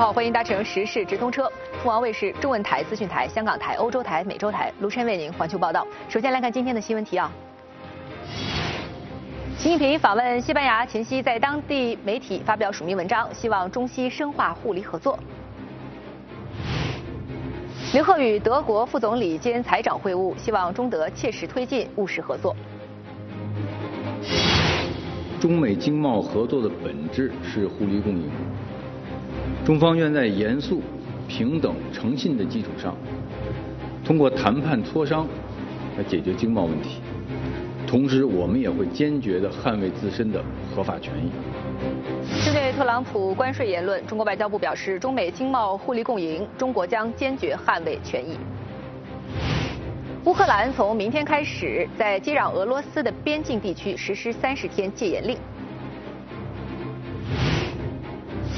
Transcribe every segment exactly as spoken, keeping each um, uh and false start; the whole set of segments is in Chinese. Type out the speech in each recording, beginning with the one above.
好，欢迎搭乘时事直通车，凤凰卫视、中文台、资讯台、香港台、欧洲台、美洲台，卢琛为您环球报道。首先来看今天的新闻提要。习近平访问西班牙前夕，在当地媒体发表署名文章，希望中西深化互利合作。刘鹤与德国副总理兼财长会晤，希望中德切实推进务实合作。中美经贸合作的本质是互利共赢，中方愿在严肃、平等、诚信的基础上，通过谈判磋商来解决经贸问题。同时，我们也会坚决地捍卫自身的合法权益。针对特朗普关税言论，中国外交部表示，中美经贸互利共赢，中国将坚决捍卫权益。乌克兰从明天开始，在接壤俄罗斯的边境地区实施三十天戒严令。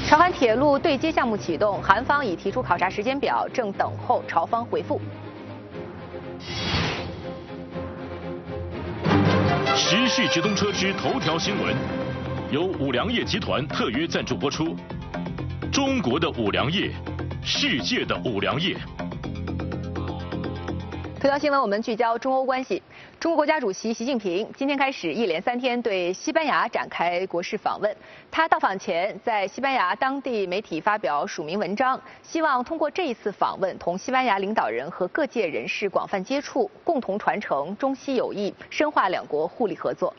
朝韩铁路对接项目启动，韩方已提出考察时间表，正等候朝方回复。时事直通车之头条新闻，由五粮液集团特约赞助播出。中国的五粮液，世界的五粮液。头条新闻，我们聚焦中欧关系。中国国家主席习近平今天开始一连三天对西班牙展开国事访问。他到访前在西班牙当地媒体发表署名文章，希望通过这一次访问同西班牙领导人和各界人士广泛接触，共同传承中西友谊，深化两国互利合作。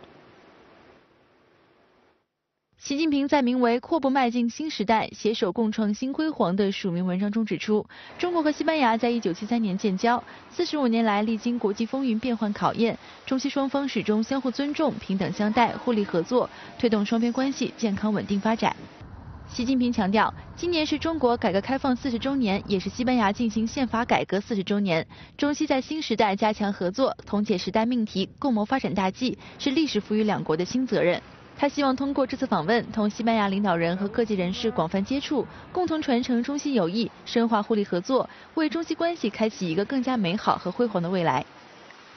习近平在名为《阔步迈进新时代，携手共创新辉煌》的署名文章中指出，中国和西班牙在一九七三年建交，四十五年来历经国际风云变幻考验，中西双方始终相互尊重、平等相待、互利合作，推动双边关系健康稳定发展。习近平强调，今年是中国改革开放四十周年，也是西班牙进行宪法改革四十周年。中西在新时代加强合作，同解时代命题，共谋发展大计，是历史赋予两国的新责任。他希望通过这次访问，同西班牙领导人和各界人士广泛接触，共同传承中西友谊，深化互利合作，为中西关系开启一个更加美好和辉煌的未来。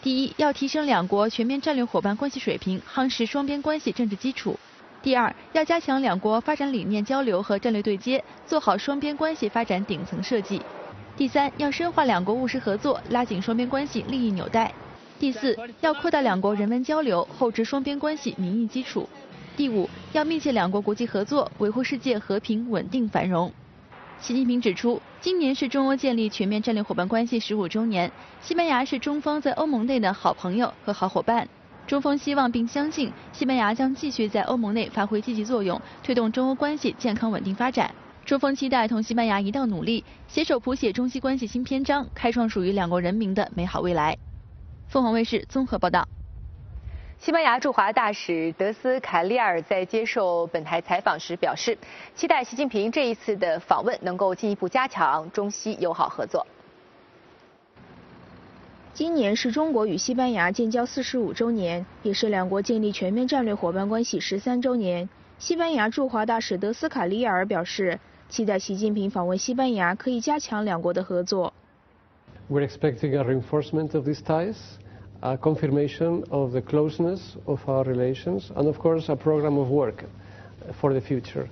第一，要提升两国全面战略伙伴关系水平，夯实双边关系政治基础。第二，要加强两国发展理念交流和战略对接，做好双边关系发展顶层设计。第三，要深化两国务实合作，拉紧双边关系利益纽带。第四，要扩大两国人文交流，厚植双边关系民意基础。第五，要密切两国国际合作，维护世界和平稳定繁荣。习近平指出，今年是中欧建立全面战略伙伴关系十五周年，西班牙是中方在欧盟内的好朋友和好伙伴。中方希望并相信，西班牙将继续在欧盟内发挥积极作用，推动中欧关系健康稳定发展。中方期待同西班牙一道努力，携手谱写中西关系新篇章，开创属于两国人民的美好未来。凤凰卫视综合报道。西班牙驻华大使德斯卡利亚尔在接受本台采访时表示，期待习近平这一次的访问能够进一步加强中西友好合作。今年是中国与西班牙建交四十五周年，也是两国建立全面战略伙伴关系十三周年。西班牙驻华大使德斯卡利亚尔表示，期待习近平访问西班牙可以加强两国的合作。We're expecting a reinforcement of these ties. A confirmation of the closeness of our relations and, of course, a program of work for the future.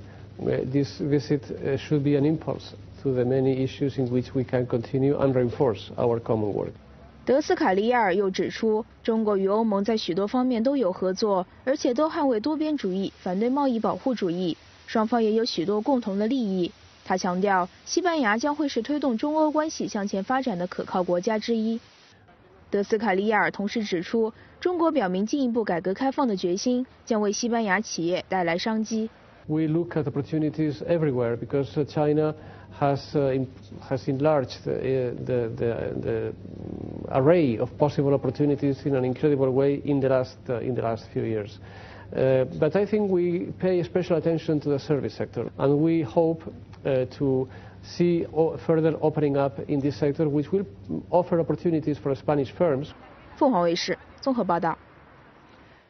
This visit should be an impulse to the many issues in which we can continue and reinforce our common work. 德斯卡利亚尔又指出，中国与欧盟在许多方面都有合作，而且都捍卫多边主义，反对贸易保护主义，双方也有许多共同的利益。他强调，西班牙将会是推动中欧关系向前发展的可靠国家之一。德斯卡利亚尔同时指出，中国表明进一步改革开放的决心，将为西班牙企业带来商机。We look at opportunities everywhere because China has has enlarged the the the array of possible opportunities in an incredible way in the last in the last few years. But I think we pay special attention to the service sector, and we hope to see further opening up in this sector, which will offer opportunities for Spanish firms. 凤凰卫视综合报道。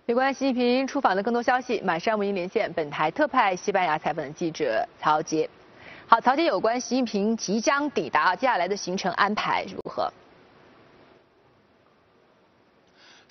有关习近平出访的更多消息，马上为您连线本台特派西班牙采访记者曹杰。好，曹杰，有关习近平即将抵达，接下来的行程安排如何？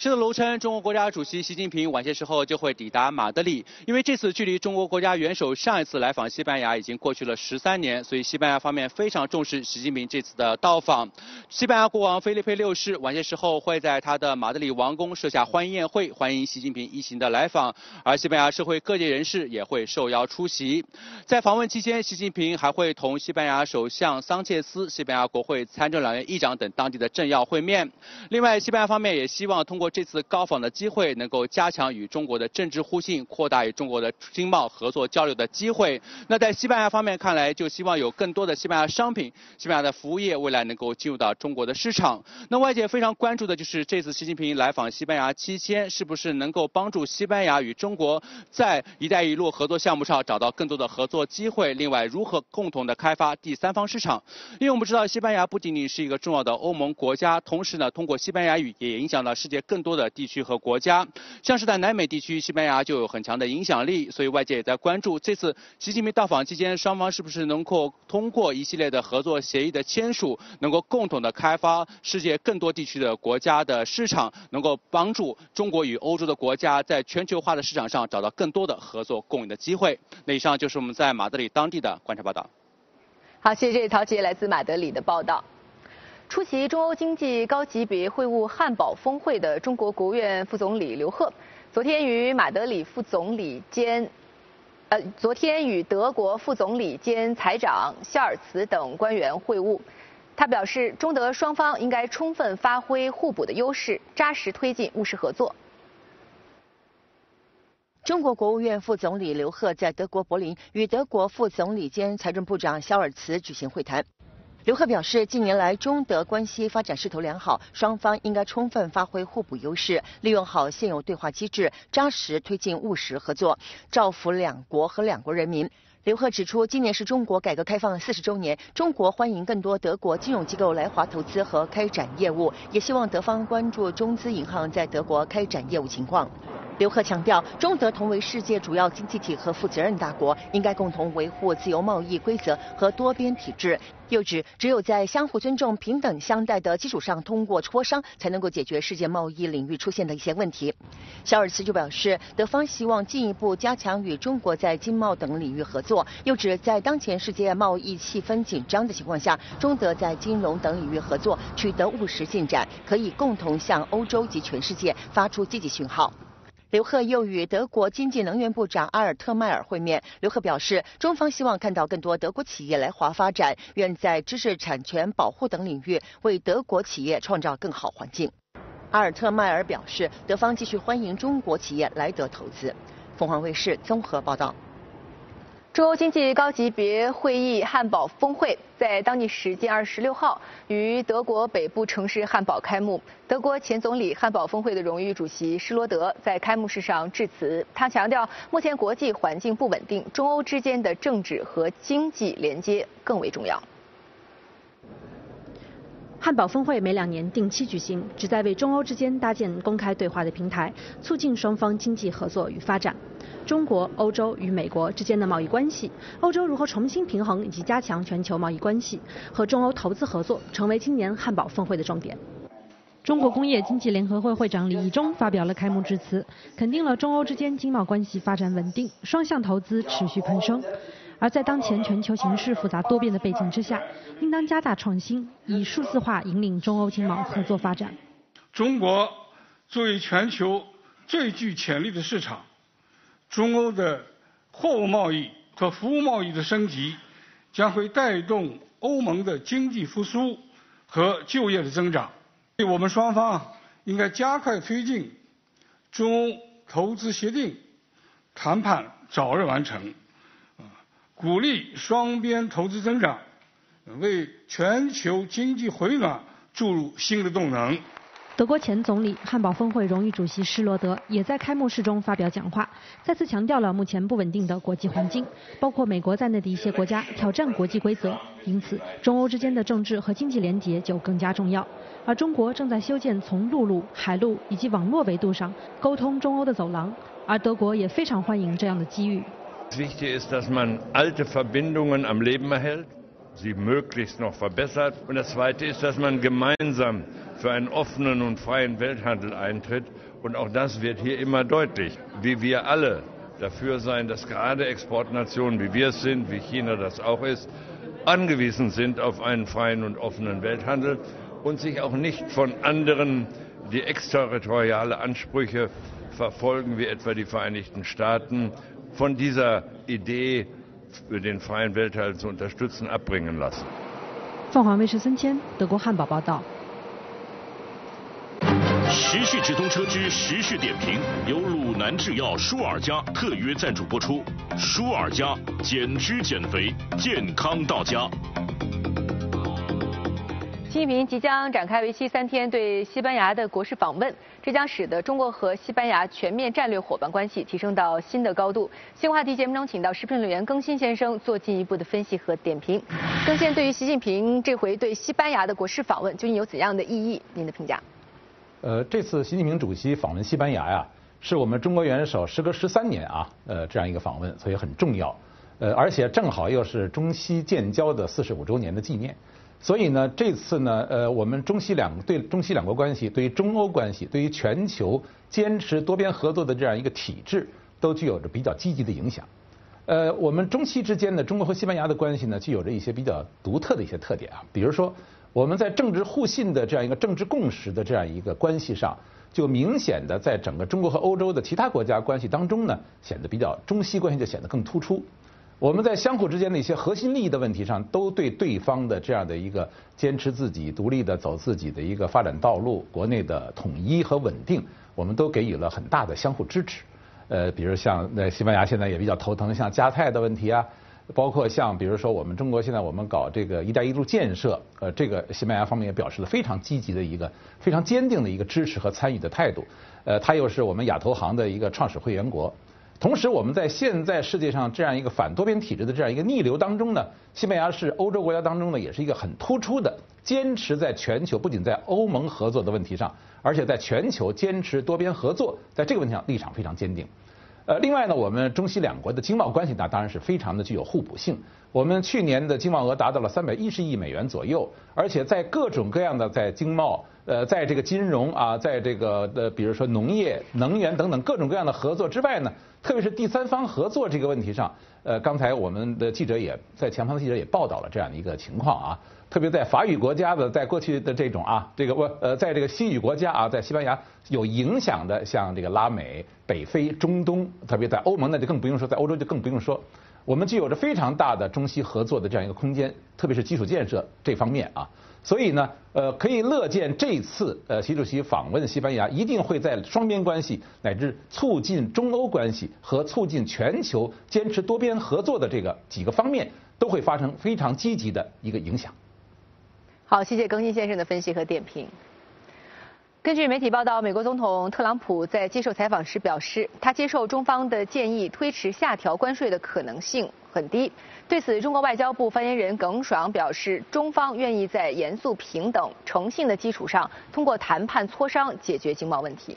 石德楼称，中国国家主席习近平晚些时候就会抵达马德里，因为这次距离中国国家元首上一次来访西班牙已经过去了十三年，所以西班牙方面非常重视习近平这次的到访。西班牙国王菲利佩六世晚些时候会在他的马德里王宫设下欢迎宴会，欢迎习近平一行的来访，而西班牙社会各界人士也会受邀出席。在访问期间，习近平还会同西班牙首相桑切斯、西班牙国会参众两院议长等当地的政要会面。另外，西班牙方面也希望通过这次高访的机会，能够加强与中国的政治互信，扩大与中国的经贸合作交流的机会。那在西班牙方面看来，就希望有更多的西班牙商品、西班牙的服务业未来能够进入到中国的市场。那外界非常关注的就是这次习近平来访西班牙期间，是不是能够帮助西班牙与中国在“一带一路”合作项目上找到更多的合作机会？另外，如何共同的开发第三方市场？因为我们知道，西班牙不仅仅是一个重要的欧盟国家，同时呢，通过西班牙语也影响了世界更多的地区和国家，像是在南美地区，西班牙就有很强的影响力，所以外界也在关注这次习近平到访期间，双方是不是能够通过一系列的合作协议的签署，能够共同的开发世界更多地区的国家的市场，能够帮助中国与欧洲的国家在全球化的市场上找到更多的合作共赢的机会。那以上就是我们在马德里当地的观察报道。好，谢谢曹杰来自马德里的报道。出席中欧经济高级别会晤汉堡峰会的中国国务院副总理刘鹤，昨天与马德里副总理兼，呃，昨天与德国副总理兼财长肖尔茨等官员会晤。他表示，中德双方应该充分发挥互补的优势，扎实推进务实合作。中国国务院副总理刘鹤在德国柏林与德国副总理兼财政部长肖尔茨举行会谈。刘鹤表示，近年来中德关系发展势头良好，双方应该充分发挥互补优势，利用好现有对话机制，扎实推进务实合作，造福两国和两国人民。刘鹤指出，今年是中国改革开放四十周年，中国欢迎更多德国金融机构来华投资和开展业务，也希望德方关注中资银行在德国开展业务情况。刘鹤强调，中德同为世界主要经济体和负责任大国，应该共同维护自由贸易规则和多边体制。又指，只有在相互尊重、平等相待的基础上，通过磋商才能够解决世界贸易领域出现的一些问题。肖尔茨就表示，德方希望进一步加强与中国在经贸等领域合作。又指，在当前世界贸易气氛紧张的情况下，中德在金融等领域合作取得务实进展，可以共同向欧洲及全世界发出积极讯号。刘鹤又与德国经济能源部长阿尔特迈尔会面。刘鹤表示，中方希望看到更多德国企业来华发展，愿在知识产权保护等领域为德国企业创造更好环境。阿尔特迈尔表示，德方继续欢迎中国企业来德投资。凤凰卫视综合报道。中欧经济高级别会议汉堡峰会在当地时间二十六号于德国北部城市汉堡开幕。德国前总理、汉堡峰会的荣誉主席施罗德在开幕式上致辞。他强调，目前国际环境不稳定，中欧之间的政治和经济连接更为重要。汉堡峰会每两年定期举行，旨在为中欧之间搭建公开对话的平台，促进双方经济合作与发展。中国、欧洲与美国之间的贸易关系，欧洲如何重新平衡以及加强全球贸易关系，和中欧投资合作，成为今年汉堡峰会的重点。中国工业经济联合会会长李义忠发表了开幕致辞，肯定了中欧之间经贸关系发展稳定，双向投资持续攀升。而在当前全球形势复杂多变的背景之下，应当加大创新，以数字化引领中欧经贸合作发展。中国作为全球最具潜力的市场，中欧的货物贸易和服务贸易的升级，将会带动欧盟的经济复苏和就业的增长。所以我们双方应该加快推进中欧投资协定谈判早日完成，鼓励双边投资增长，为全球经济回暖注入新的动能。德国前总理、汉堡峰会荣誉主席施罗德也在开幕式中发表讲话，再次强调了目前不稳定的国际环境，包括美国在内的一些国家挑战国际规则，因此中欧之间的政治和经济联结就更加重要。而中国正在修建从陆路、海路以及网络维度上沟通中欧的走廊，而德国也非常欢迎这样的机遇。Wichtig ist, dass man alte Verbindungen am Leben erhält, sie möglichst noch verbessert. Und das Zweite ist, dass man gemeinsam für einen offenen und freien Welthandel eintritt. Und auch das wird hier immer deutlich, wie wir alle dafür sein, dass gerade Exportnationen, wie wir es sind, wie China das auch ist, angewiesen sind auf einen freien und offenen Welthandel und sich auch nicht von anderen, die exterritoriale Ansprüche verfolgen, wie etwa die Vereinigten Staaten, von dieser Idee, den freien Welthandel zu unterstützen, abbringen lassen. 凤凰卫视孙谦，德国汉堡报道。时序直通车之时序点评，由鲁南制药舒尔佳特约赞助播出。舒尔佳，减脂减肥，健康到家。 习近平即将展开为期三天对西班牙的国事访问，这将使得中国和西班牙全面战略伙伴关系提升到新的高度。新话题节目中，请到时评论员更新先生做进一步的分析和点评。更新，对于习近平这回对西班牙的国事访问究竟有怎样的意义？您的评价？呃，这次习近平主席访问西班牙呀、啊，是我们中国元首时隔十三年啊，呃，这样一个访问，所以很重要。呃，而且正好又是中西建交的四十五周年的纪念。 所以呢，这次呢，呃，我们中西两对中西两国关系，对于中欧关系，对于全球坚持多边合作的这样一个体制，都具有着比较积极的影响。呃，我们中西之间呢，中国和西班牙的关系呢，具有着一些比较独特的一些特点啊，比如说我们在政治互信的这样一个政治共识的这样一个关系上，就明显的在整个中国和欧洲的其他国家关系当中呢，显得比较中西关系就显得更突出。 我们在相互之间的一些核心利益的问题上，都对对方的这样的一个坚持自己独立的走自己的一个发展道路、国内的统一和稳定，我们都给予了很大的相互支持。呃，比如像那西班牙现在也比较头疼，像加泰的问题啊，包括像比如说我们中国现在我们搞这个“一带一路”建设，呃，这个西班牙方面也表示了非常积极的一个、非常坚定的一个支持和参与的态度。呃，它又是我们亚投行的一个创始会员国。 同时，我们在现在世界上这样一个反多边体制的这样一个逆流当中呢，西班牙是欧洲国家当中呢，也是一个很突出的，坚持在全球不仅在欧盟合作的问题上，而且在全球坚持多边合作，在这个问题上立场非常坚定。呃，另外呢，我们中西两国的经贸关系呢，当然是非常的具有互补性。我们去年的经贸额达到了三百一十亿美元左右，而且在各种各样的在经贸。 呃，在这个金融啊，在这个呃，比如说农业、能源等等各种各样的合作之外呢，特别是第三方合作这个问题上，呃，刚才我们的记者也在前方的记者也报道了这样的一个情况啊，特别在法语国家的，在过去的这种啊，这个呃，在这个西语国家啊，在西班牙有影响的，像这个拉美、北非、中东，特别在欧盟那就更不用说，在欧洲就更不用说，我们具有着非常大的中西合作的这样一个空间，特别是基础建设这方面啊。 所以呢，呃，可以乐见这次呃，习主席访问西班牙，一定会在双边关系乃至促进中欧关系和促进全球坚持多边合作的这个几个方面，都会发生非常积极的一个影响。好，谢谢更新先生的分析和点评。 根据媒体报道，美国总统特朗普在接受采访时表示，他接受中方的建议，推迟下调关税的可能性很低。对此，中国外交部发言人耿爽表示，中方愿意在严肃、平等、诚信的基础上，通过谈判磋商解决经贸问题。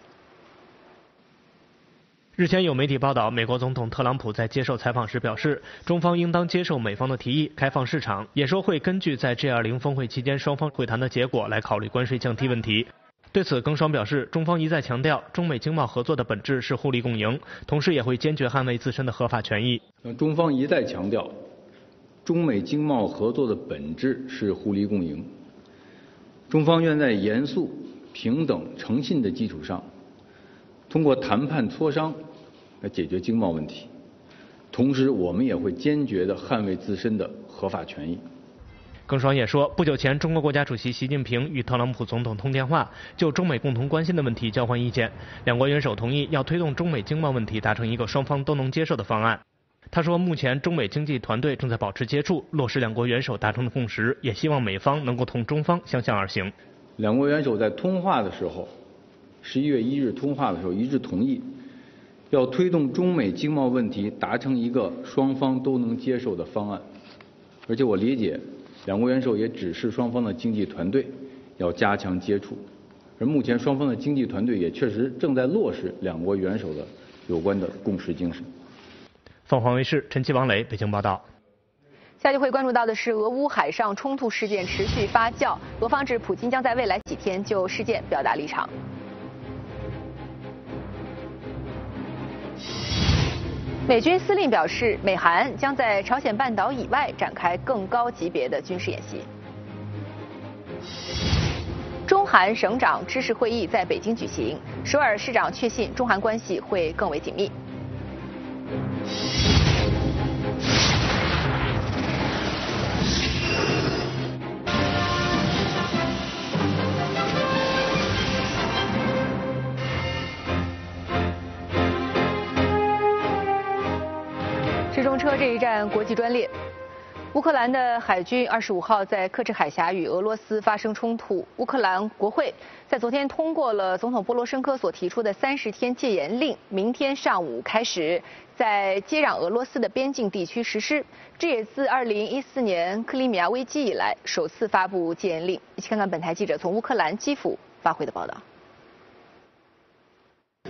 日前有媒体报道，美国总统特朗普在接受采访时表示，中方应当接受美方的提议，开放市场，也说会根据在 G 二十 峰会期间双方会谈的结果来考虑关税降低问题。 对此，耿爽表示，中方一再强调，中美经贸合作的本质是互利共赢，同时也会坚决捍卫自身的合法权益。中方一再强调，中美经贸合作的本质是互利共赢。中方愿在严肃、平等、诚信的基础上，通过谈判磋商来解决经贸问题，同时我们也会坚决地捍卫自身的合法权益。 耿爽也说，不久前，中国国家主席习近平与特朗普总统通电话，就中美共同关心的问题交换意见。两国元首同意要推动中美经贸问题达成一个双方都能接受的方案。他说，目前中美经济团队正在保持接触，落实两国元首达成的共识，也希望美方能够同中方相向而行。两国元首在通话的时候，十一月一日通话的时候一致同意，要推动中美经贸问题达成一个双方都能接受的方案。而且我理解。 两国元首也指示双方的经济团队要加强接触，而目前双方的经济团队也确实正在落实两国元首的有关的共识精神。凤凰卫视陈奇、王磊北京报道。下一会关注到的是，俄乌海上冲突事件持续发酵，俄方指普京将在未来几天就事件表达立场。 美军司令表示，美韩将在朝鲜半岛以外展开更高级别的军事演习。中韩省长知识会议在北京举行，首尔市长确信中韩关系会更为紧密。直通车这一站国际专列。乌克兰的海军二十五号在克赤海峡与俄罗斯发生冲突。乌克兰国会在昨天通过了总统波罗申科所提出的三十天戒严令，明天上午开始在接壤俄罗斯的边境地区实施。这也自二零一四年克里米亚危机以来首次发布戒严令。一起看看本台记者从乌克兰基辅发回的报道。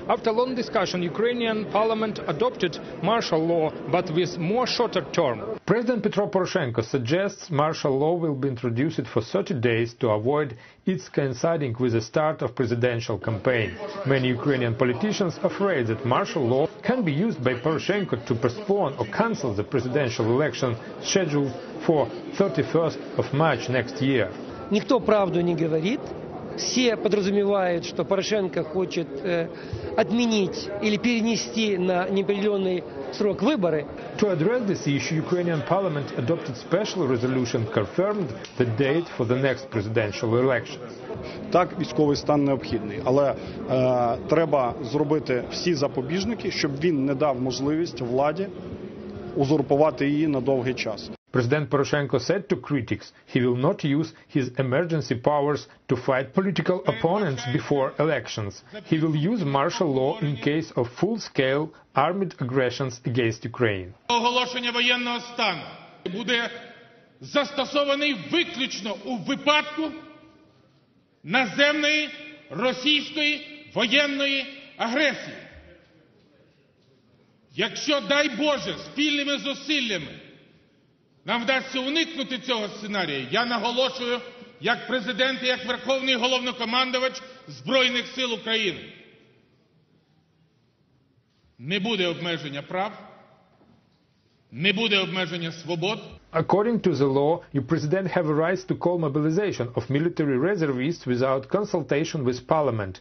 After long discussion, Ukrainian parliament adopted martial law, but with more shorter term. President Petro Poroshenko suggests martial law will be introduced for thirty days to avoid its coinciding with the start of presidential campaign. Many Ukrainian politicians are afraid that martial law can be used by Poroshenko to postpone or cancel the presidential election scheduled for thirty-first of March next year. Никто правду не говорит. Все подразумевают, что Порошенко хочет э, отменить или перенести на неопределенный срок выборы. To address this issue, Ukrainian Parliament adopted special resolution confirmed the date for the next presidential elections. Так, військовий стан необхідний, але е, треба зробити всі запобіжники, щоб він не дав можливість владі узурпувати її на довгий час. President Poroshenko said to critics he will not use his emergency powers to fight political opponents before elections. He will use martial law in case of full-scale armed aggressions against Ukraine. Оголошення воєнного стану буде застосований виключно у випадку наземної російської воєнної агресії. Якщо, дай Боже, спільними зусиллями нам вдасться уникнути цього сценарію, я наголошую, як президент і як Верховний Головнокомандувач Збройних сил України. Не буде обмеження прав, не буде обмеження свобод. According to the law, your president have a right to call mobilization of military reservists without consultation with parliament.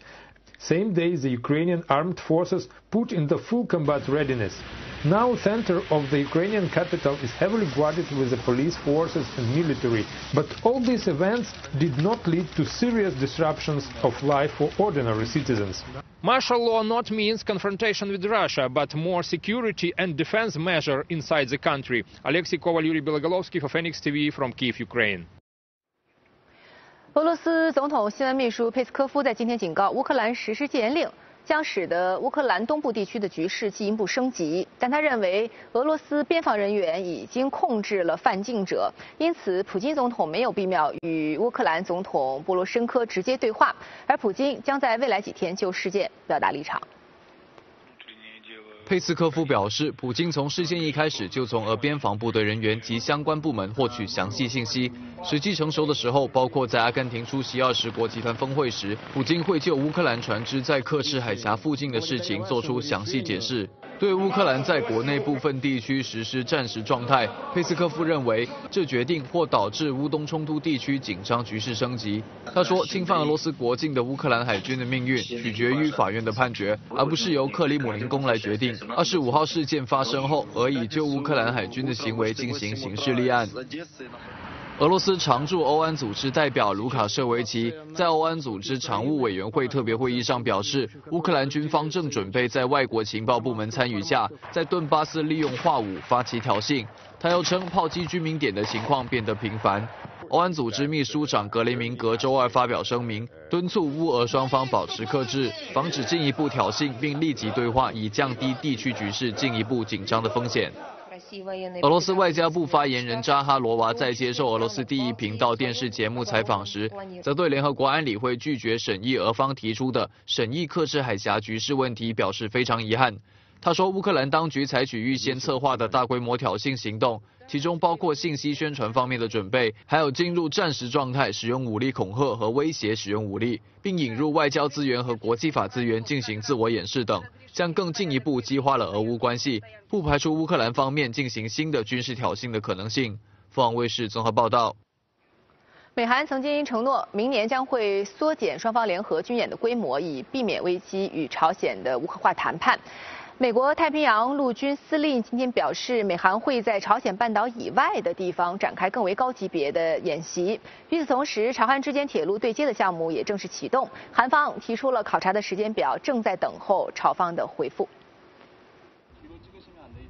Same day, the Ukrainian armed forces put into full combat readiness. Now, the center of the Ukrainian capital is heavily guarded with the police forces and military. But all these events did not lead to serious disruptions of life for ordinary citizens. Martial law not means confrontation with Russia, but more security and defense measure inside the country. Alexei Koval, Yuri Belogolovsky for Phoenix T V from Kyiv, Ukraine. 俄罗斯总统新闻秘书佩斯科夫在今天警告，乌克兰实施戒严令将使得乌克兰东部地区的局势进一步升级。但他认为，俄罗斯边防人员已经控制了犯境者，因此普京总统没有必要与乌克兰总统波罗申科直接对话，而普京将在未来几天就事件表达立场。 佩斯科夫表示，普京从事件一开始就从俄边防部队人员及相关部门获取详细信息，时机成熟的时候，包括在阿根廷出席二十国集团峰会时，普京会就乌克兰船只在克赤海峡附近的事情做出详细解释。对乌克兰在国内部分地区实施战时状态，佩斯科夫认为这决定或导致乌东冲突地区紧张局势升级。他说，侵犯俄罗斯国境的乌克兰海军的命运取决于法院的判决，而不是由克里姆林宫来决定。 二十五号事件发生后，俄已就乌克兰海军的行为进行刑事立案。俄罗斯常驻欧安组织代表卢卡舍维奇在欧安组织常务委员会特别会议上表示，乌克兰军方正准备在外国情报部门参与下，在顿巴斯利用化武发起挑衅。他又称，炮击居民点的情况变得频繁。 欧安组织秘书长格雷明格周二发表声明，敦促乌俄双方保持克制，防止进一步挑衅，并立即对话，以降低地区局势进一步紧张的风险。俄罗斯外交部发言人扎哈罗娃在接受俄罗斯第一频道电视节目采访时，则对联合国安理会拒绝审议俄方提出的审议克赤海峡局势问题表示非常遗憾。他说，乌克兰当局采取预先策划的大规模挑衅行动，其中包括信息宣传方面的准备，还有进入战时状态、使用武力恐吓和威胁使用武力，并引入外交资源和国际法资源进行自我掩饰等，将更进一步激化了俄乌关系。不排除乌克兰方面进行新的军事挑衅的可能性。凤凰卫视综合报道。 美韩曾经承诺，明年将会缩减双方联合军演的规模，以避免危机与朝鲜的无核化谈判。美国太平洋陆军司令今天表示，美韩会在朝鲜半岛以外的地方展开更为高级别的演习。与此同时，朝韩之间铁路对接的项目也正式启动，韩方提出了考察的时间表，正在等候朝方的回复。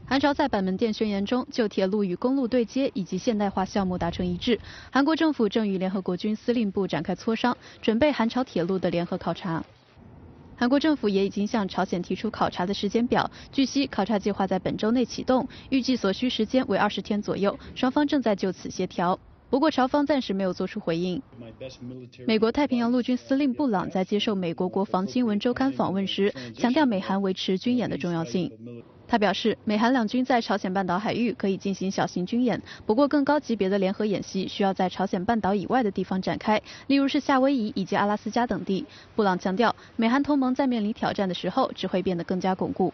韩朝在板门店宣言中就铁路与公路对接以及现代化项目达成一致。韩国政府正与联合国军司令部展开磋商，准备韩朝铁路的联合考察。韩国政府也已经向朝鲜提出考察的时间表。据悉，考察计划在本周内启动，预计所需时间为二十天左右。双方正在就此协调。 不过，朝方暂时没有做出回应。美国太平洋陆军司令布朗在接受美国国防新闻周刊访问时，强调美韩维持军演的重要性。他表示，美韩两军在朝鲜半岛海域可以进行小型军演，不过更高级别的联合演习需要在朝鲜半岛以外的地方展开，例如是夏威夷以及阿拉斯加等地。布朗强调，美韩同盟在面临挑战的时候，只会变得更加巩固。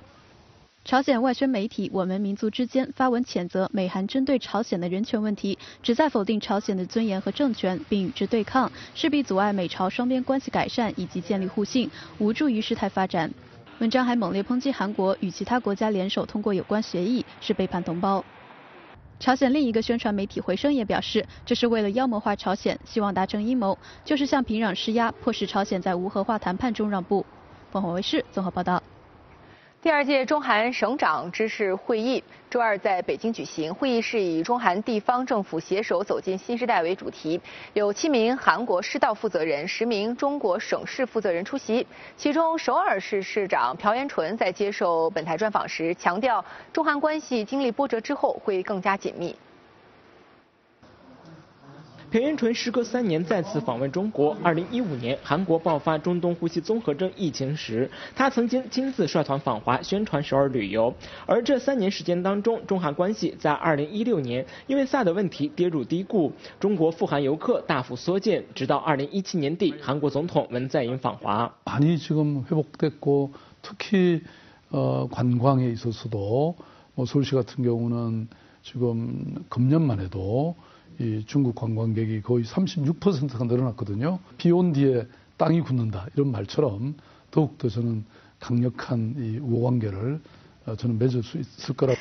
朝鲜外宣媒体“我们民族之间”发文谴责美韩针对朝鲜的人权问题，旨在否定朝鲜的尊严和政权，并与之对抗，势必阻碍美朝双边关系改善以及建立互信，无助于事态发展。文章还猛烈抨击韩国与其他国家联手通过有关协议是背叛同胞。朝鲜另一个宣传媒体“回声”也表示，这是为了妖魔化朝鲜，希望达成阴谋，就是向平壤施压，迫使朝鲜在无核化谈判中让步。凤凰卫视综合报道。 第二届中韩省长知事会议周二在北京举行。会议是以中韩地方政府携手走进新时代为主题，有七名韩国市道负责人、十名中国省市负责人出席。其中，首尔市市长朴元淳在接受本台专访时强调，中韩关系经历波折之后会更加紧密。 朴元淳时隔三年再次访问中国。二零一五年，韩国爆发中东呼吸综合征疫情时，他曾经亲自率团访华，宣传首尔旅游。而这三年时间当中，中韩关系在二零一六年因为萨德问题跌入低谷，中国赴韩游客大幅缩减，直到二零一七年底，韩国总统文在寅访华。많이지금회복됐고특히어관광에있어서도뭐서울시같은경우는지금금년만해도 이 중국 관광객이 거의 삼십육 퍼센트가 늘어났거든요. 비 온 뒤에 땅이 굳는다 이런 말처럼 더욱더 저는 강력한 이 우호관계를 저는 맺을 수 있을 거라고.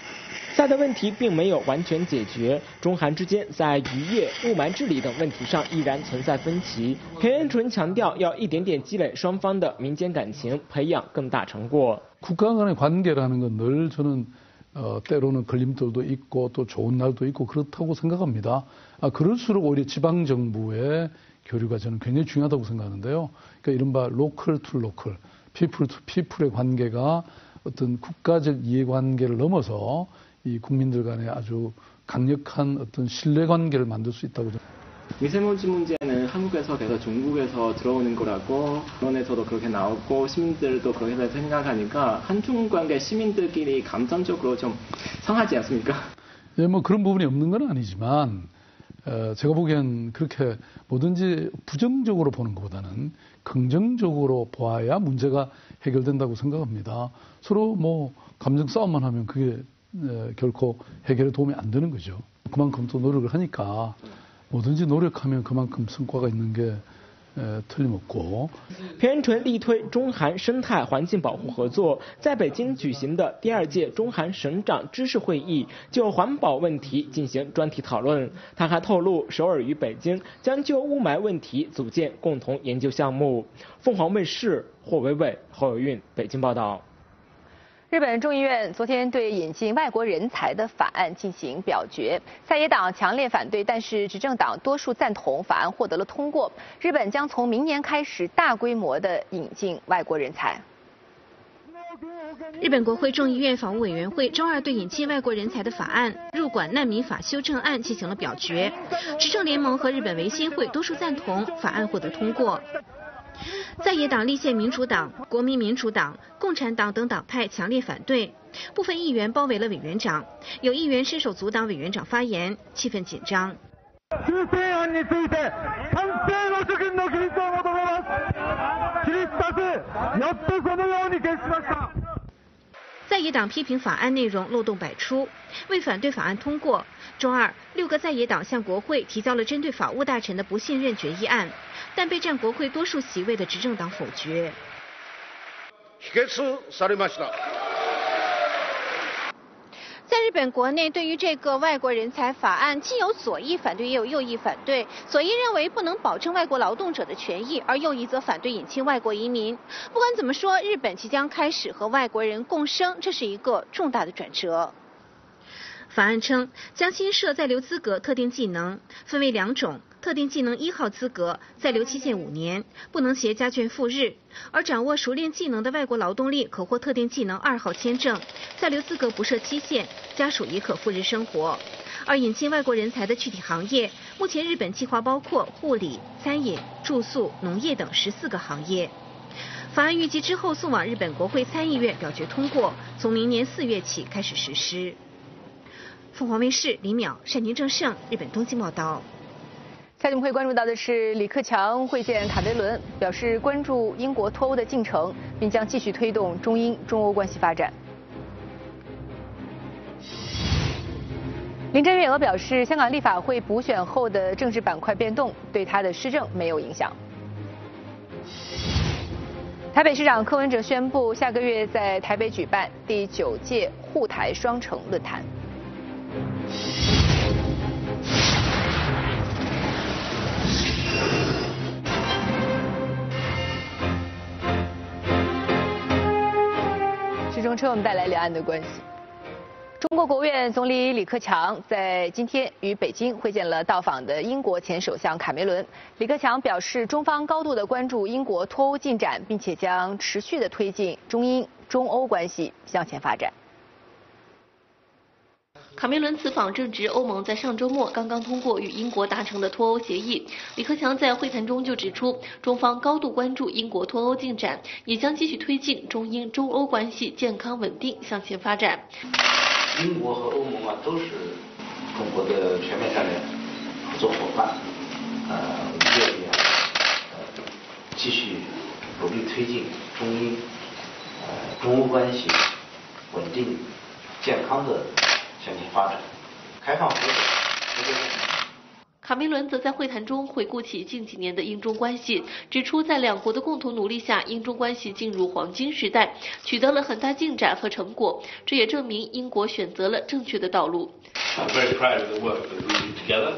萨德问题并没有完全解决，中韩之间在渔业、雾霾治理等问题上依然存在分歧。朴元淳强调，要一点点积累双方的民间感情，培养更大成果。국가 간의 관계라는 건 늘 저는. 어, 때로는 걸림돌도 있고 또 좋은 날도 있고 그렇다고 생각합니다. 아, 그럴수록 오히려 지방정부의 교류가 저는 굉장히 중요하다고 생각하는데요. 그러니까 이른바 로컬 투 로컬, 피플 투 피플의 관계가 어떤 국가적 이해관계를 넘어서 이 국민들 간의 아주 강력한 어떤 신뢰관계를 만들 수 있다고 생각합니다. 미세먼지 문제는 한국에서 돼서 중국에서 들어오는 거라고 언론에서도 그렇게 나오고 시민들도 그렇게 생각하니까 한중 관계 시민들끼리 감정적으로 좀 상하지 않습니까? 예, 뭐 그런 부분이 없는 건 아니지만 어, 제가 보기엔 그렇게 뭐든지 부정적으로 보는 것보다는 긍정적으로 보아야 문제가 해결된다고 생각합니다. 서로 뭐 감정 싸움만 하면 그게 에, 결코 해결에 도움이 안 되는 거죠. 그만큼 또 노력을 하니까. 뭐든지 노력하면 그만큼 성과가 있는 게 틀림없고. 朴元淳力推中韩生态环境保护合作，在北京举行的第二届中韩省长知事会议就环保问题进行专题讨论。他还透露，首尔与北京将就雾霾问题组建共同研究项目。凤凰卫视霍伟伟、侯友运北京报道。 日本众议院昨天对引进外国人才的法案进行表决，在野党强烈反对，但是执政党多数赞同，法案获得了通过。日本将从明年开始大规模地引进外国人才。 日本国会众议院法务委员会周二对引进外国人才的法案《入管难民法修正案》进行了表决，执政联盟和日本维新会多数赞同，法案获得通过。 在野党立宪民主党、国民民主党、共产党等党派强烈反对，部分议员包围了委员长，有议员伸手阻挡委员长发言，气氛紧张。 在野党批评法案内容漏洞百出，为反对法案通过，周二六个在野党向国会提交了针对法务大臣的不信任决议案，但被占国会多数席位的执政党否决。在日本国内，对于这个外国人才法案，既有左翼反对，也有右翼反对。左翼认为不能保证外国劳动者的权益，而右翼则反对引进外国移民。不管怎么说，日本即将开始和外国人共生，这是一个重大的转折。法案称，将新设在留资格特定技能，分为两种：特定技能一号资格在留期限五年，不能携家眷赴日；而掌握熟练技能的外国劳动力可获特定技能二号签证，在留资格不设期限。 家属也可赴日生活，而引进外国人才的具体行业，目前日本计划包括护理、餐饮、住宿、农业等十四个行业。法案预计之后送往日本国会参议院表决通过，从明年四月起开始实施。凤凰卫视李淼、单宁正胜，日本东京报道。 下面我们会关注到的是，李克强会见卡梅伦，表示关注英国脱欧的进程，并将继续推动中英、中欧关系发展。 林郑月娥表示，香港立法会补选后的政治板块变动对她的施政没有影响。台北市长柯文哲宣布，下个月在台北举办第九届沪台双城论坛。徐中车，我们带来两岸的关系。 中国国务院总理李克强在今天于北京会见了到访的英国前首相卡梅伦。李克强表示，中方高度的关注英国脱欧进展，并且将持续的推进中英、中欧关系向前发展。 卡梅伦此访正值欧盟在上周末刚刚通过与英国达成的脱欧协议。李克强在会谈中就指出，中方高度关注英国脱欧进展，也将继续推进中英、中欧关系健康稳定向前发展。英国和欧盟啊，都是中国的全面战略合作伙伴，呃，我们愿意啊，呃，继续努力推进中英、呃、中欧关系稳定、健康的。 向前发展，开放合作。卡梅伦则在会谈中回顾起近几年的英中关系，指出在两国的共同努力下，英中关系进入黄金时代，取得了很大进展和成果。这也证明英国选择了正确的道路。I'm very proud of the work that we did together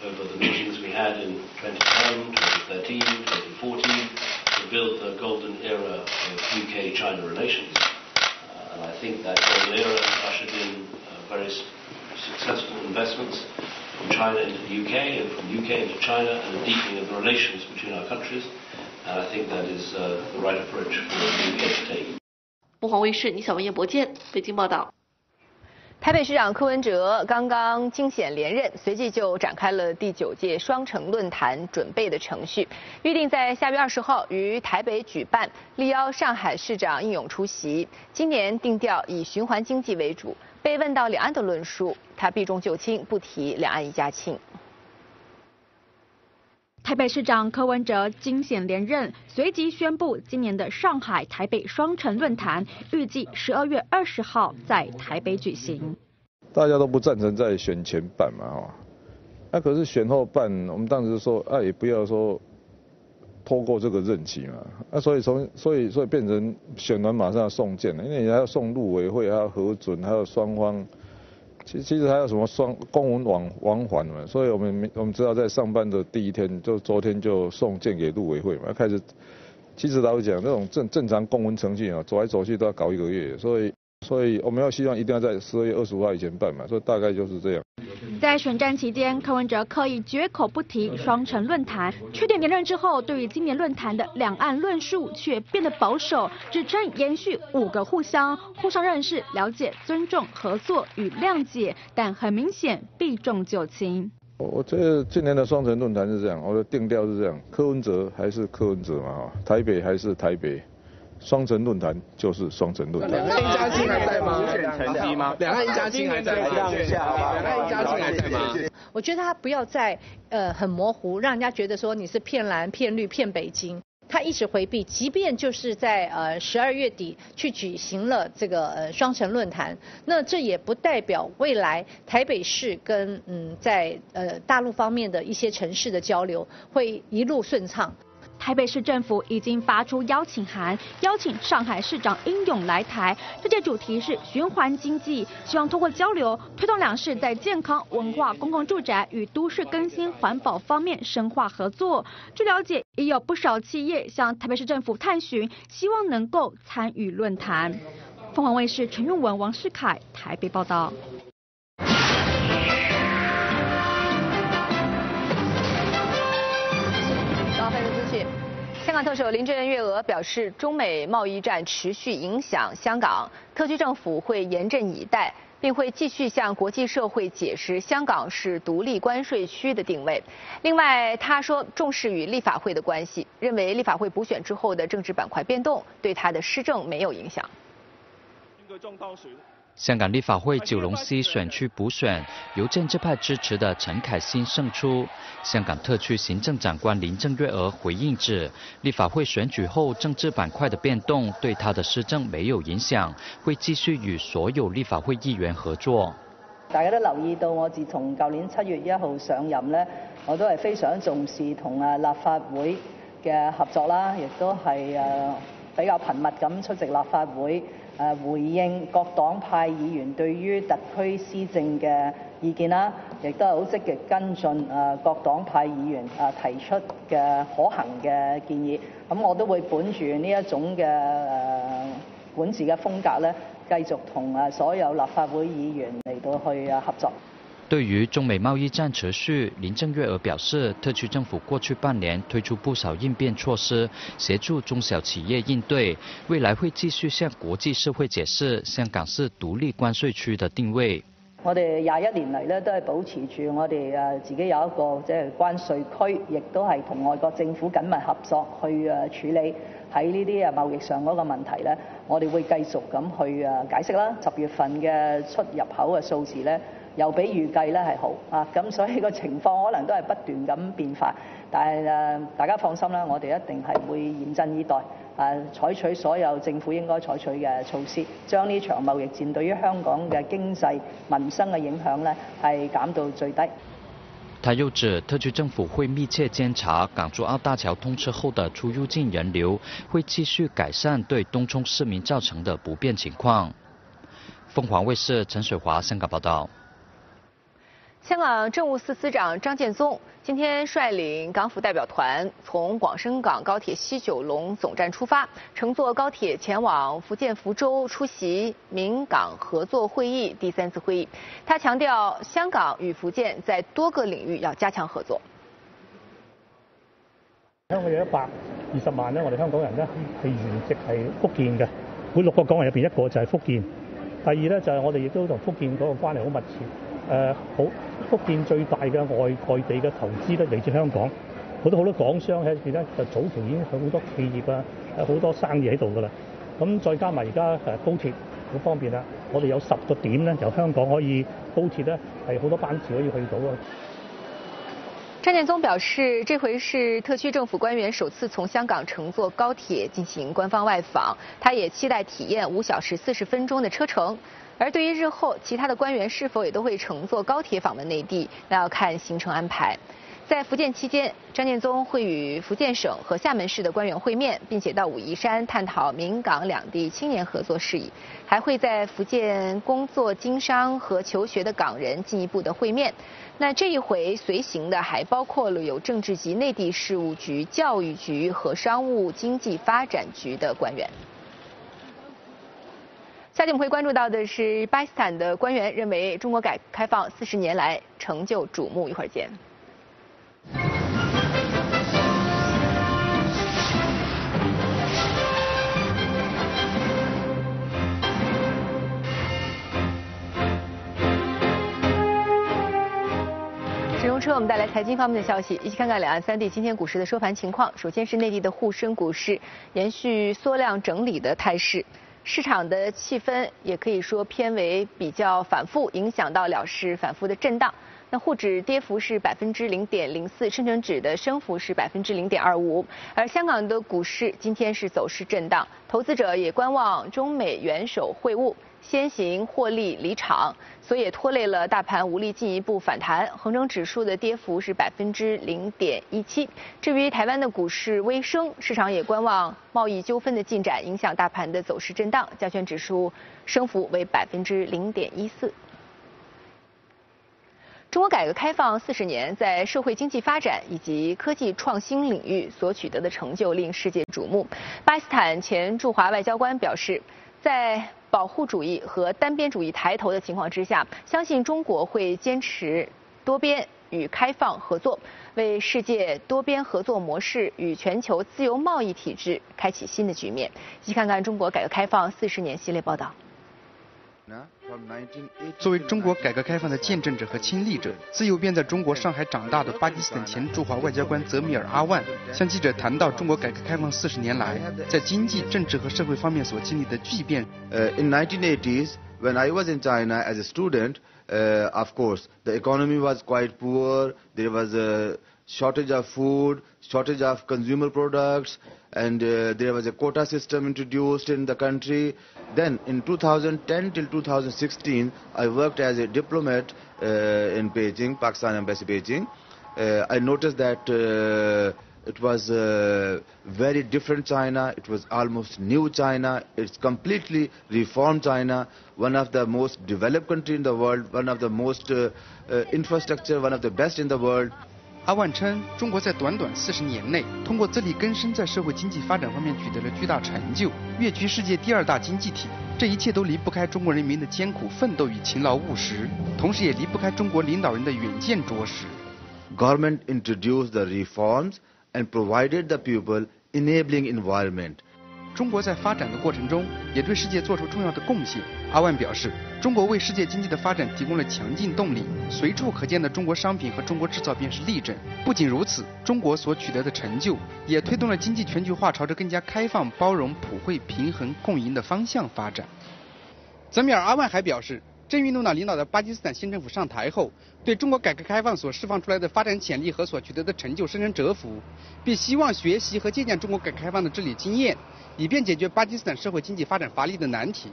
over the meetings we had in twenty ten, twenty thirteen, twenty fourteen to build the golden era of U K China relations. And I think that golden era ushered in. very successful investments from China into the U K and from the U K into China and a deepening of the relations between our countries. And I think that is uh, the right approach for the U K to take. 凤凰卫视李晓文、叶博健，北京报道。台北市长柯文哲刚刚惊险连任，随即就展开了第九届双城论坛准备的程序，预定在下月二十号于台北举办，力邀上海市长应勇出席。今年定调以循环经济为主。 被问到两岸的论述，他避重就轻，不提两岸一家亲。台北市长柯文哲惊险连任，随即宣布今年的上海、台北双城论坛预计十二月二十号在台北举行。大家都不赞成在选前办嘛，哈，那可是选后办，我们当时说，啊，也不要说拖过这个任期嘛，那、啊、所以从所以所以变成选完马上要送件了，因为你还要送陆委会，还要核准，还有双方，其其实还有什么双公文往往返嘛，所以我们我们知道在上班的第一天，就昨天就送件给陆委会嘛，开始，其实老实讲，那种正正常公文程序啊，走来走去都要搞一个月，所以所以我们要希望一定要在十二月二十五号以前办嘛，所以大概就是这样。 在选战期间，柯文哲刻意绝口不提双城论坛。去年连任之后，对于今年论坛的两岸论述却变得保守，只称延续五个互相、互相认识、了解、尊重、合作与谅解，但很明显避重就轻。我觉得今年的双城论坛是这样，我的定调是这样：柯文哲还是柯文哲嘛，台北还是台北，双城论坛就是双城论坛。两岸一家亲还在吗？成绩吗？两岸一家亲还在吗？两岸一家亲还在吗？我觉得他不要再呃很模糊，让人家觉得说你是骗蓝、骗绿、骗北京。他一直回避，即便就是在呃十二月底去举行了这个呃双城论坛，那这也不代表未来台北市跟嗯在呃大陆方面的一些城市的交流会一路顺畅。 台北市政府已经发出邀请函，邀请上海市长殷勇来台。这届主题是循环经济，希望通过交流推动两市在健康、文化、公共住宅与都市更新、环保方面深化合作。据了解，也有不少企业向台北市政府探询，希望能够参与论坛。凤凰卫视陈韵文、王世凯台北报道。 香港特首林郑月娥表示，中美贸易战持续影响香港，特区政府会严阵以待，并会继续向国际社会解释香港是独立关税区的定位。另外，她说重视与立法会的关系，认为立法会补选之后的政治板块变动对她的施政没有影响。香港立法会九龙西选区补选，由建制派支持的陈凯欣胜出。香港特区行政长官林郑月娥回应指，立法会选举后政治板块的变动对她的施政没有影响，会继续与所有立法会议员合作。大家都留意到，我自從舊年七月一號上任咧，我都係非常重視同啊立法會嘅合作啦，亦都係誒比較頻密咁出席立法會。 誒回應各黨派議員對於特區施政嘅意見啦，亦都係好積極跟進誒各黨派議員誒提出嘅可行嘅建議。咁我都會本住呢一種嘅誒管治嘅風格咧，繼續同誒所有立法會議員嚟到去誒合作。 对于中美贸易战持续，林郑月娥表示，特区政府过去半年推出不少应变措施，协助中小企业应对。未来会继续向国际社会解释香港是独立关税区的定位。我哋廿一年嚟咧都係保持住我哋誒自己有一個即係關税區，亦都係同外國政府緊密合作去誒處理喺呢啲誒貿易上嗰個問題咧。我哋會繼續咁去誒解釋啦。十月份嘅出入口嘅數字咧。 又比預計咧係好啊，咁所以個情況可能都係不斷咁變化，但係誒大家放心啦，我哋一定係會嚴陣以待，誒採取所有政府應該採取嘅措施，將呢場貿易戰對於香港嘅經濟民生嘅影響咧係減到最低。 他又指，特区政府会密切监察港珠澳大桥通车后的出入境人流，会继续改善对东涌市民造成的不便情況。凤凰卫視陳水華香港報道。 香港政务司司长张建宗今天率领港府代表团从广深港高铁西九龙总站出发，乘坐高铁前往福建福州出席闽港合作会议第三次会议。他强调，香港与福建在多个领域要加强合作。香港有一百二十萬咧，我哋香港人咧係原籍係福建嘅，每六個港人入邊一個就係福建。第二咧就係我哋亦都同福建嗰個關係好密切。 誒好，福建最大嘅外外地嘅投資咧嚟自香港，好多好多港商喺入邊咧就早期已經有好多企業啊，有好多生意喺度㗎啦。咁再加埋而家誒高鐵好方便啦，我哋有十個點咧由香港可以高鐵咧係好多班次可以去到啊。張建宗表示，這回是特區政府官員首次從香港乘坐高鐵進行官方外訪，他也期待體驗五小時四十分鐘的車程。 而对于日后其他的官员是否也都会乘坐高铁访问内地，那要看行程安排。在福建期间，张建宗会与福建省和厦门市的官员会面，并且到武夷山探讨闽港两地青年合作事宜，还会在福建工作、经商和求学的港人进一步的会面。那这一回随行的还包括了有政治局、内地事务局、教育局和商务经济发展局的官员。 下面我们会关注到的是，巴基斯坦的官员认为中国改革开放四十年来成就瞩目。一会儿见。使用车。车，我们带来财经方面的消息，一起看看两岸三地今天股市的收盘情况。首先是内地的沪深股市延续缩量整理的态势，市场的气氛也可以说偏为比较反复，影响到了是反复的震荡。那沪指跌幅是百分之零点零四，深成指的升幅是百分之零点二五。而香港的股市今天是走势震荡，投资者也观望中美元首会晤，先行获利离场，所以也拖累了大盘无力进一步反弹。恒生指数的跌幅是百分之零点一七。至于台湾的股市微升，市场也观望贸易纠纷的进展，影响大盘的走势震荡。加权指数升幅为百分之零点一四。中国改革开放四十年在社会经济发展以及科技创新领域所取得的成就令世界瞩目。巴基斯坦前驻华外交官表示，在保护主义和单边主义抬头的情况之下，相信中国会坚持多边与开放合作，为世界多边合作模式与全球自由贸易体制开启新的局面。一起看看中国改革开放四十年系列报道。作为中国改革开放的见证者和亲历者，自由边在中国上海长大的巴基斯坦前驻华外交官泽米尔·阿万向记者谈到中国改革开放四十年来在经济、政治和社会方面所经历的巨变。呃 in nineteen eighties when I was in China as a student, uh, of course the economy was quite poor, there was a shortage of food, shortage of consumer products, and uh, there was a quota system introduced in the country. Then in two thousand ten till two thousand sixteen, I worked as a diplomat uh, in Beijing, Pakistan Embassy Beijing. Uh, I noticed that uh, it was uh, very different China, it was almost new China, it's completely reformed China, one of the most developed country in the world, one of the most uh, uh, infrastructure, one of the best in the world. 阿万称，中国在短短四十年内，通过自力更生在社会经济发展方面取得了巨大成就，跃居世界第二大经济体。这一切都离不开中国人民的艰苦奋斗与勤劳务实，同时也离不开中国领导人的远见卓识。Government introduced the reforms and provided the people enabling environment. 中国在发展的过程中，也对世界做出重要的贡献。阿万表示，中国为世界经济的发展提供了强劲动力，随处可见的中国商品和中国制造便是例证。不仅如此，中国所取得的成就，也推动了经济全球化朝着更加开放、包容、普惠、平衡、共赢的方向发展。泽米尔·阿万还表示，真运动党领导的巴基斯坦新政府上台后，对中国改革开放所释放出来的发展潜力和所取得的成就深深折服，并希望学习和借鉴中国改革开放的治理经验，以便解决巴基斯坦社会经济发展乏力的难题。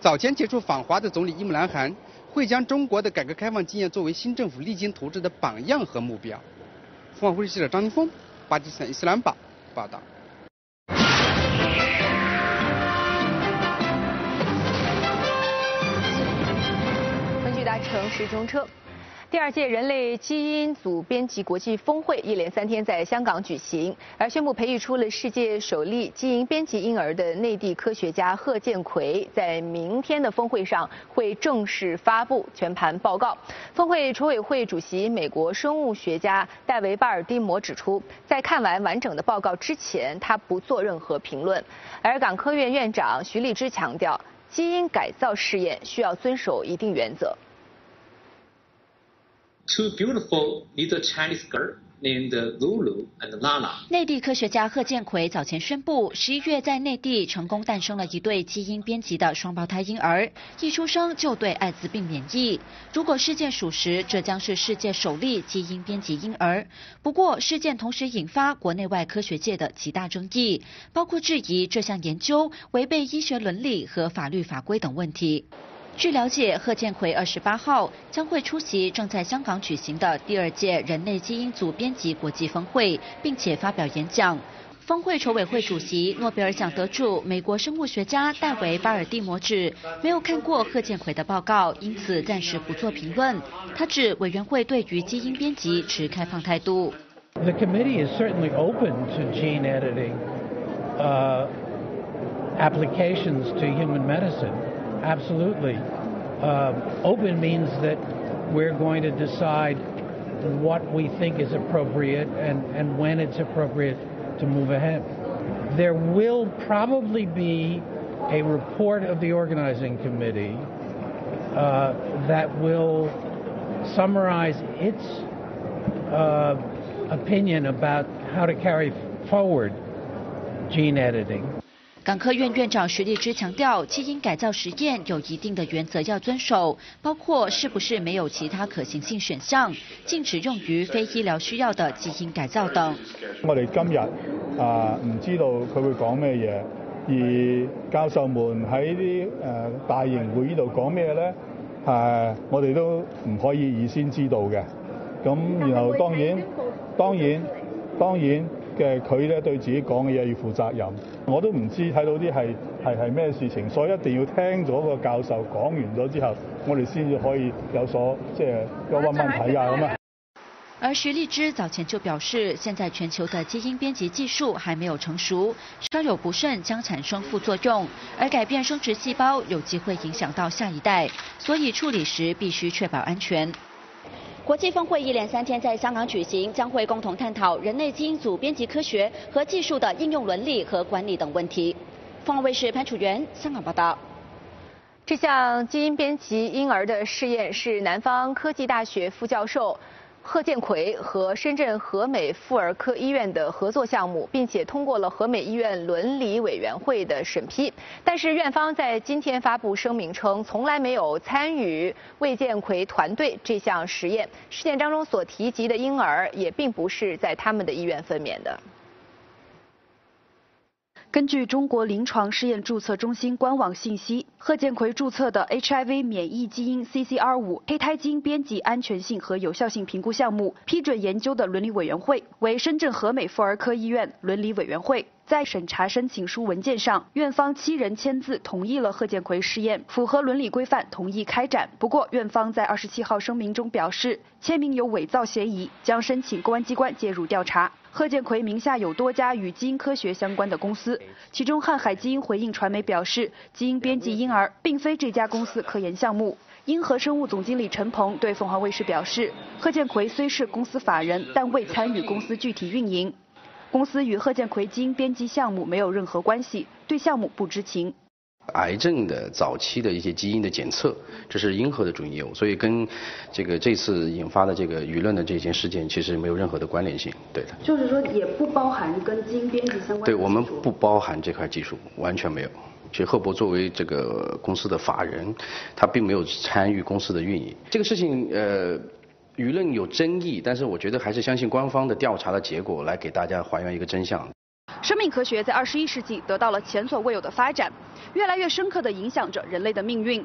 早前提出访华的总理伊姆兰汗会将中国的改革开放经验作为新政府励精图治的榜样和目标。凤凰卫视记者张立峰，巴基斯坦伊斯兰堡报道。根据达成时钟车。第二届人类基因组编辑国际峰会一连三天在香港举行，而宣布培育出了世界首例基因编辑婴儿的内地科学家贺建奎，在明天的峰会上会正式发布全盘报告。峰会筹委会主席、美国生物学家戴维·巴尔的摩指出，在看完完整的报告之前，他不做任何评论。而港科院院长徐立之强调，基因改造试验需要遵守一定原则。Two beautiful little Chinese girls named Lulu and Lala. 内地科学家贺建奎早前宣布，十一月在内地成功诞生了一对基因编辑的双胞胎婴儿，一出生就对艾滋病免疫。如果事件属实，这将是世界首例基因编辑婴儿。不过，事件同时引发国内外科学界的极大争议，包括质疑这项研究违背医学伦理和法律法规等问题。据了解，贺建奎二十八号将会出席正在香港举行的第二届人类基因组编辑国际峰会，并且发表演讲。峰会筹委会主席、诺贝尔奖得主、美国生物学家戴维·巴尔的摩指，没有看过贺建奎的报告，因此暂时不做评论。他指委员会对于基因编辑持开放态度。The committee is certainly open to gene editing uh, applications to human medicine. Absolutely. Uh, open means that we're going to decide what we think is appropriate and, and when it's appropriate to move ahead. There will probably be a report of the organizing committee uh, that will summarize its uh, opinion about how to carry forward gene editing. 港科院院长徐立之强调，基因改造实验有一定的原则要遵守，包括是不是没有其他可行性选项，禁止用于非医疗需要的基因改造等。我哋今日啊，唔知道佢會講咩嘢，而教授們喺啲誒大型會議度講咩咧？誒，我哋都唔可以預先知道嘅。咁然後當然，當然，當然。 嘅佢咧對自己講嘅嘢要負責任，我都唔知睇到啲係係係咩事情，所以一定要聽咗個教授講完咗之後，我哋先至可以有所即係有揾問題啊咁啊。而徐立之早前就表示，現在全球的基因編輯技術還沒有成熟，稍有不慎將產生副作用，而改變生殖細胞有機會影響到下一代，所以處理時必須確保安全。 国际峰会一连三天在香港举行，将会共同探讨人类基因组编辑科学和技术的应用伦理和管理等问题。凤凰卫视潘楚元香港报道。这项基因编辑婴儿的试验是南方科技大学副教授贺建奎和深圳和美妇儿科医院的合作项目，并且通过了和美医院伦理委员会的审批。但是院方在今天发布声明称，从来没有参与贺建奎团队这项实验。实验当中所提及的婴儿也并不是在他们的医院分娩的。 根据中国临床试验注册中心官网信息，贺建奎注册的 H I V 免疫基因 C C R 五 胚胎基因编辑安全性和有效性评估项目批准研究的伦理委员会为深圳和美妇儿科医院伦理委员会。在审查申请书文件上，院方七人签字同意了贺建奎试验符合伦理规范，同意开展。不过，院方在二十七号声明中表示，签名有伪造嫌疑，将申请公安机关介入调查。 贺建奎名下有多家与基因科学相关的公司，其中瀚海基因回应传媒表示，基因编辑婴儿并非这家公司科研项目。英和生物总经理陈鹏对凤凰卫视表示，贺建奎虽是公司法人，但未参与公司具体运营，公司与贺建奎基因编辑项目没有任何关系，对项目不知情。 癌症的早期的一些基因的检测，这是英和的主营业务，所以跟这个这次引发的这个舆论的这件事件其实没有任何的关联性，对的。就是说，也不包含跟基因编辑相关的。对我们不包含这块技术，完全没有。其实贺博作为这个公司的法人，他并没有参与公司的运营。这个事情呃，舆论有争议，但是我觉得还是相信官方的调查的结果来给大家还原一个真相。 生命科学在二十一世纪得到了前所未有的发展，越来越深刻地影响着人类的命运。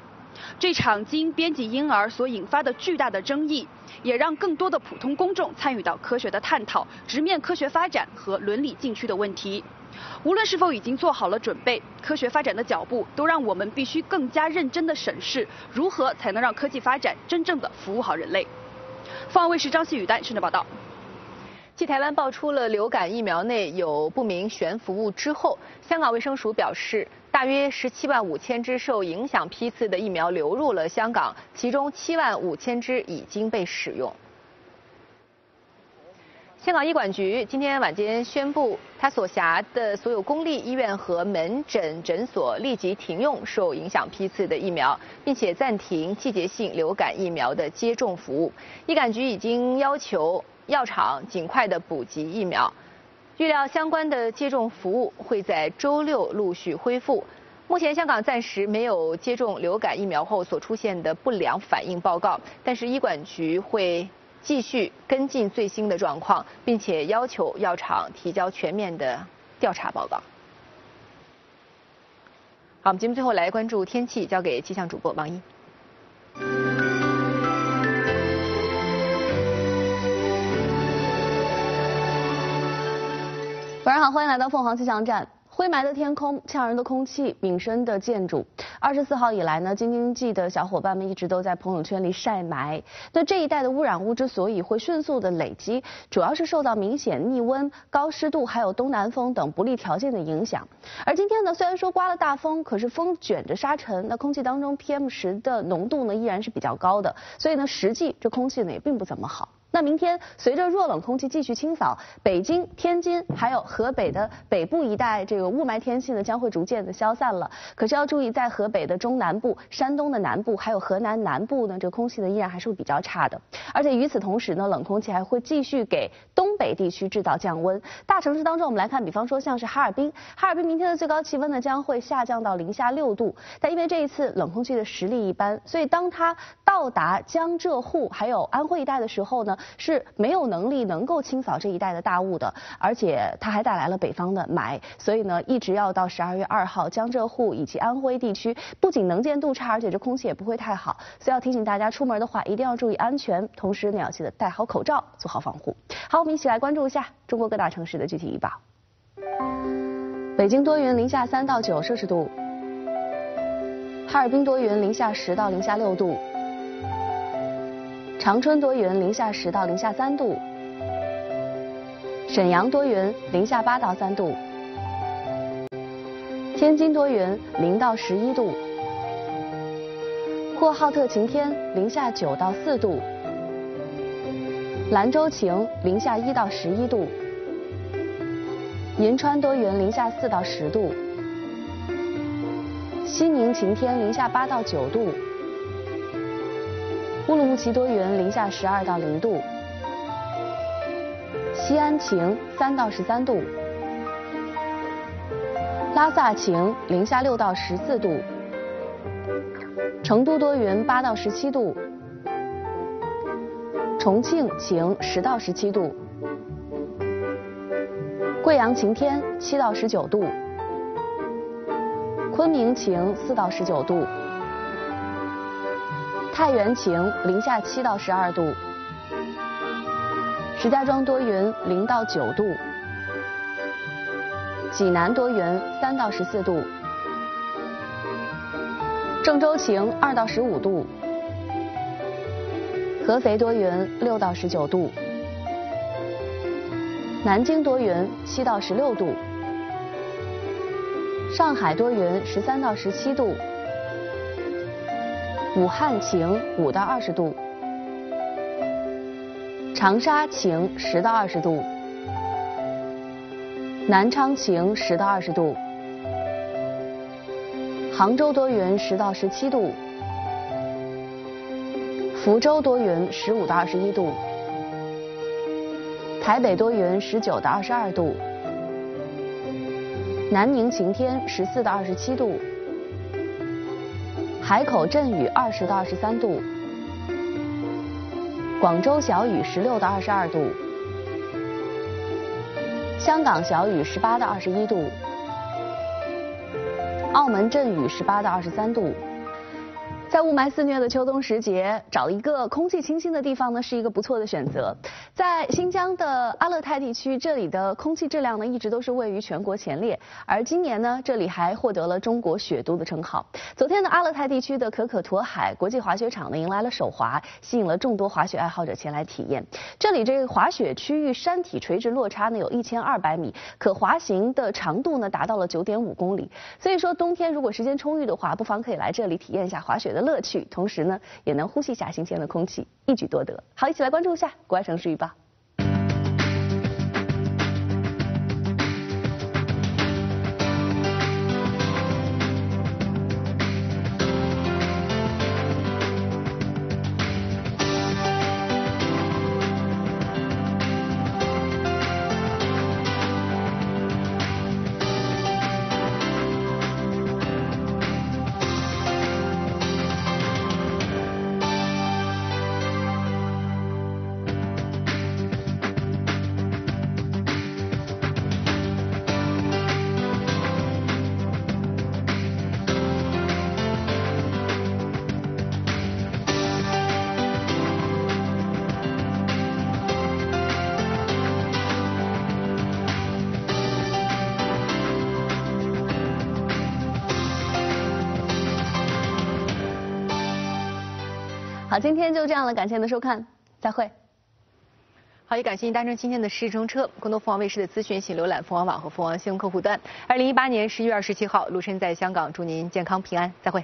这场基因编辑婴儿所引发的巨大的争议，也让更多的普通公众参与到科学的探讨，直面科学发展和伦理禁区的问题。无论是否已经做好了准备，科学发展的脚步都让我们必须更加认真地审视，如何才能让科技发展真正地服务好人类。凤凰卫视张希宇丹深圳报道。 继台湾爆出了流感疫苗内有不明悬浮物之后，香港卫生署表示，大约十七万五千只受影响批次的疫苗流入了香港，其中七万五千只已经被使用。香港医管局今天晚间宣布，它所辖的所有公立医院和门诊诊所立即停用受影响批次的疫苗，并且暂停季节性流感疫苗的接种服务。医管局已经要求 药厂尽快的补给疫苗，预料相关的接种服务会在周六陆续恢复。目前香港暂时没有接种流感疫苗后所出现的不良反应报告，但是医管局会继续跟进最新的状况，并且要求药厂提交全面的调查报告。好，我们节目最后来关注天气，交给气象主播王一。 晚上好，欢迎来到凤凰气象站。灰霾的天空，呛人的空气，隐身的建筑。二十四号以来呢，京津冀的小伙伴们一直都在朋友圈里晒霾。那这一带的污染物之所以会迅速的累积，主要是受到明显逆温、高湿度还有东南风等不利条件的影响。而今天呢，虽然说刮了大风，可是风卷着沙尘，那空气当中 P M 十的浓度呢依然是比较高的，所以呢，实际这空气呢也并不怎么好。那明天随着弱冷空气继续清扫，北京、天津还有河北的北部一带，这个雾霾天气呢将会逐渐的消散了。可是要注意，在河北的中南部、山东的南部还有河南南部呢，这空气呢依然还是比较差的。而且与此同时呢，冷空气还会继续给东北地区制造降温。大城市当中，我们来看，比方说像是哈尔滨，哈尔滨明天的最高气温呢将会下降到零下六度。但因为这一次冷空气的实力一般，所以当它到达江浙沪还有安徽一带的时候呢，是没有能力能够清扫这一带的大雾的，而且它还带来了北方的霾，所以呢，一直要到十二月二号，江浙沪以及安徽地区不仅能见度差，而且这空气也不会太好。所以要提醒大家，出门的话一定要注意安全，同时呢要记得戴好口罩，做好防护。好，我们一起来关注一下中国各大城市的具体预报。北京多云，零下三到九摄氏度；哈尔滨多云，零下十到零下六度。长春多云，零下十到零下三度；沈阳多云，零下八到三度；天津多云，零到十一度；呼和浩特晴天，零下九到四度；兰州晴，零下一到十一度；银川多云，零下四到十度；西宁晴天，零下八到九度。乌鲁木齐多云，零下十二到零度；西安晴，三到十三度；拉萨晴，零下六到十四度；成都多云，八到十七度；重庆晴，十到十七度；贵阳晴天，七到十九度；昆明晴，四到十九度。太原晴，零下七到十二度；石家庄多云，零到九度；济南多云，三到十四度；郑州晴，二到十五度；合肥多云，六到十九度；南京多云，七到十六度；上海多云，十三到十七度。武汉晴，五到二十度；长沙晴，十到二十度；南昌晴，十到二十度；杭州多云，十到十七度；福州多云，十五到二十一度；台北多云，十九到二十二度；南宁晴天，十四到二十七度。海口阵雨，二十到二十三度；广州小雨，十六到二十二度；香港小雨，十八到二十一度；澳门阵雨，十八到二十三度。在雾霾肆虐的秋冬时节，找一个空气清新的地方呢，是一个不错的选择。在新疆的阿勒泰地区，这里的空气质量呢一直都是位于全国前列，而今年呢，这里还获得了中国雪都的称号。昨天呢，阿勒泰地区的可可托海国际滑雪场呢迎来了首滑，吸引了众多滑雪爱好者前来体验。这里这个滑雪区域山体垂直落差呢有一千二百米，可滑行的长度呢达到了九点五公里。所以说，冬天如果时间充裕的话，不妨可以来这里体验一下滑雪的乐趣，同时呢，也能呼吸一下新鲜的空气，一举多得。好，一起来关注一下国外城市预报。好，今天就这样了，感谢您的收看，再会。好，也感谢您搭乘今天的时程车。更多凤凰卫视的资讯，请浏览凤凰网和凤凰新闻客户端。二零一八年十一月二十七号，陆琛在香港，祝您健康平安，再会。